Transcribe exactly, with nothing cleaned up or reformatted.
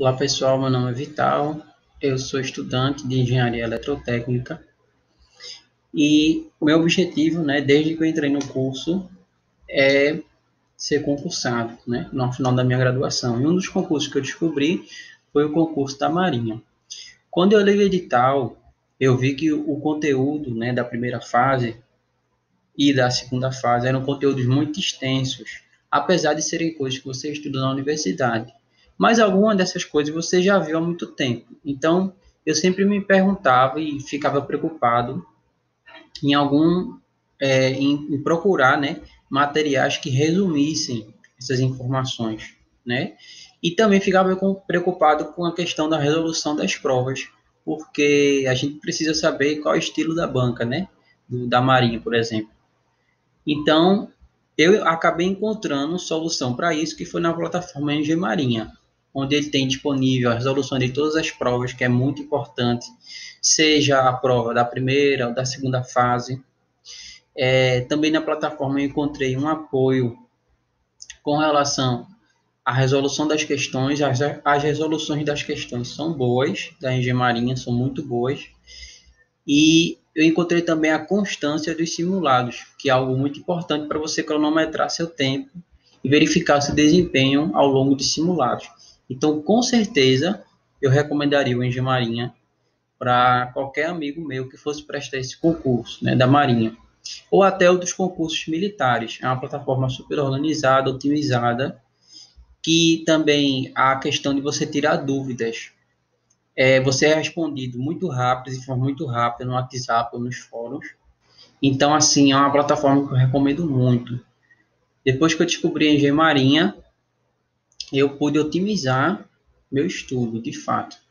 Olá pessoal, meu nome é Vital, eu sou estudante de Engenharia Eletrotécnica e o meu objetivo, né, desde que eu entrei no curso, é ser concursado, né, no final da minha graduação. E um dos concursos que eu descobri foi o concurso da Marinha. Quando eu li o edital, eu vi que o conteúdo, né, da primeira fase e da segunda fase eram conteúdos muito extensos, apesar de serem coisas que você estuda na universidade. Mas alguma dessas coisas você já viu há muito tempo. Então, eu sempre me perguntava e ficava preocupado em algum é, em, em procurar, né, materiais que resumissem essas informações, né? E também ficava preocupado com a questão da resolução das provas, porque a gente precisa saber qual é o estilo da banca, né, Do, da Marinha, por exemplo. Então, eu acabei encontrando solução para isso, que foi na plataforma Engemarinha, onde ele tem disponível a resolução de todas as provas, que é muito importante, seja a prova da primeira ou da segunda fase. É, também na plataforma eu encontrei um apoio com relação à resolução das questões. As, as resoluções das questões são boas, da Engemarinha, são muito boas. E eu encontrei também a constância dos simulados, que é algo muito importante para você cronometrar seu tempo e verificar seu desempenho ao longo dos simulados. Então, com certeza, eu recomendaria o Engemarinha para qualquer amigo meu que fosse prestar esse concurso, né, da Marinha. Ou até outros concursos militares. É uma plataforma super organizada, otimizada, que também há a questão de você tirar dúvidas. É, você é respondido muito rápido, de forma muito rápida, no WhatsApp ou nos fóruns. Então, assim, é uma plataforma que eu recomendo muito. Depois que eu descobri a Engemarinha, eu pude otimizar meu estudo, de fato.